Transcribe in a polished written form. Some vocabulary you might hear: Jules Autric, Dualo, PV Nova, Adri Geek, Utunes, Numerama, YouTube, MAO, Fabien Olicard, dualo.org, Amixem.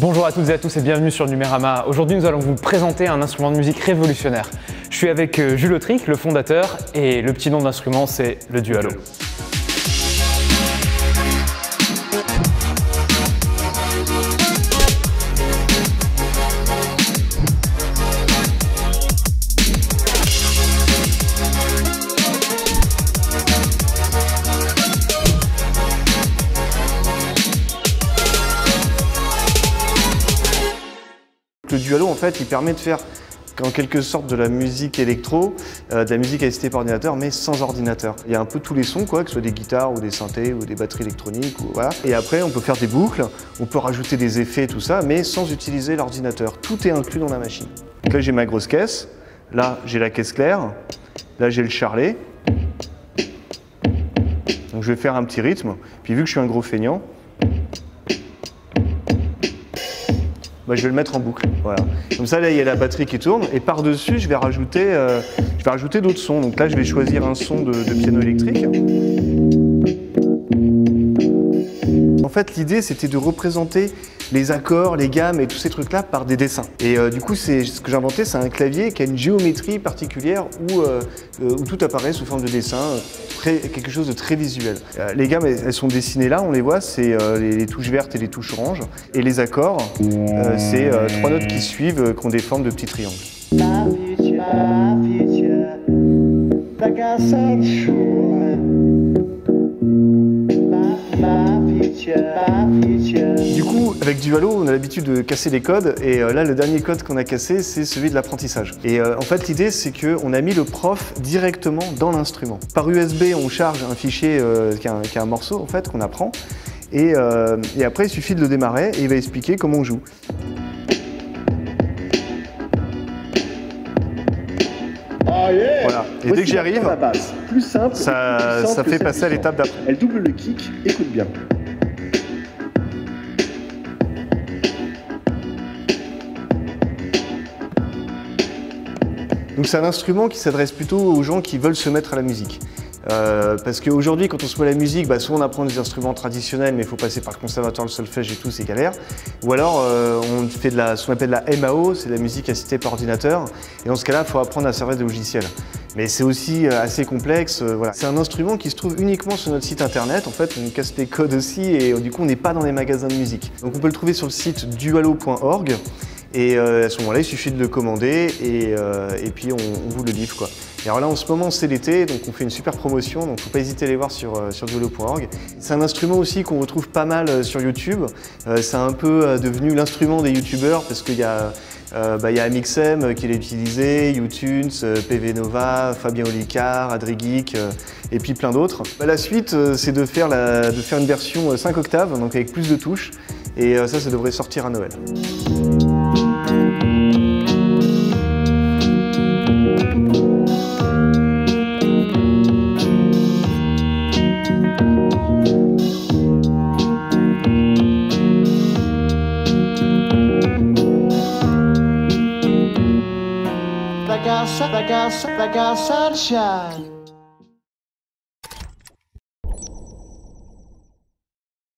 Bonjour à toutes et à tous et bienvenue sur Numerama. Aujourd'hui, nous allons vous présenter un instrument de musique révolutionnaire. Je suis avec Jules Autric, le fondateur, et le petit nom de l'instrument, c'est le Dualo. Le Dualo, en fait, il permet de faire en quelque sorte de la musique électro, de la musique assistée par ordinateur, mais sans ordinateur. Il y a un peu tous les sons, quoi, que ce soit des guitares ou des synthés ou des batteries électroniques. Voilà. Et après, on peut faire des boucles, on peut rajouter des effets, tout ça, mais sans utiliser l'ordinateur. Tout est inclus dans la machine. Donc là, j'ai ma grosse caisse, là, j'ai la caisse claire, là, j'ai le charlet. Donc je vais faire un petit rythme, puis vu que je suis un gros feignant, bah, je vais le mettre en boucle, voilà. Comme ça, là, il y a la batterie qui tourne et par-dessus, je vais rajouter d'autres sons. Donc là, je vais choisir un son de piano électrique. En fait, l'idée, c'était de représenter les accords, les gammes et tous ces trucs-là par des dessins. Et du coup, ce que j'ai inventé, c'est un clavier qui a une géométrie particulière où tout apparaît sous forme de dessin, quelque chose de très visuel. Les gammes, elles sont dessinées là, on les voit, c'est les touches vertes et les touches oranges. Et les accords, c'est trois notes qui suivent, qui ont des formes de petits triangles. Du coup, avec Dualo, on a l'habitude de casser les codes, et là, le dernier code qu'on a cassé, c'est celui de l'apprentissage. Et en fait, l'idée, c'est qu'on a mis le prof directement dans l'instrument. Par USB, on charge un fichier qui a un morceau, en fait, qu'on apprend, et après, il suffit de le démarrer, et il va expliquer comment on joue. Voilà. Et dès que j'y arrive, ça fait passer à l'étape d'après. Elle double le kick, écoute bien. Donc c'est un instrument qui s'adresse plutôt aux gens qui veulent se mettre à la musique. Parce qu'aujourd'hui, quand on se met à la musique, bah, soit on apprend des instruments traditionnels, mais il faut passer par le conservatoire, le solfège et tout, c'est galère. Ou alors, on fait ce qu'on appelle la MAO, c'est de la musique assistée par ordinateur. Et dans ce cas-là, il faut apprendre à servir des logiciels. Mais c'est aussi assez complexe, voilà. C'est un instrument qui se trouve uniquement sur notre site internet. En fait, on casse les codes aussi et du coup, on n'est pas dans les magasins de musique. Donc on peut le trouver sur le site dualo.org. Et à ce moment-là, il suffit de le commander et puis on vous le livre, quoi. Et alors là, en ce moment, c'est l'été, donc on fait une super promotion, donc faut pas hésiter à les voir sur dualo.org. C'est un instrument aussi qu'on retrouve pas mal sur YouTube. C'est un peu devenu l'instrument des youtubeurs parce qu'il y a Amixem qui l'a utilisé, Utunes, PV Nova, Fabien Olicard, Adri Geek et puis plein d'autres. Bah, la suite, c'est de faire une version 5 octaves, donc avec plus de touches, et ça devrait sortir à Noël. Like our sunshine.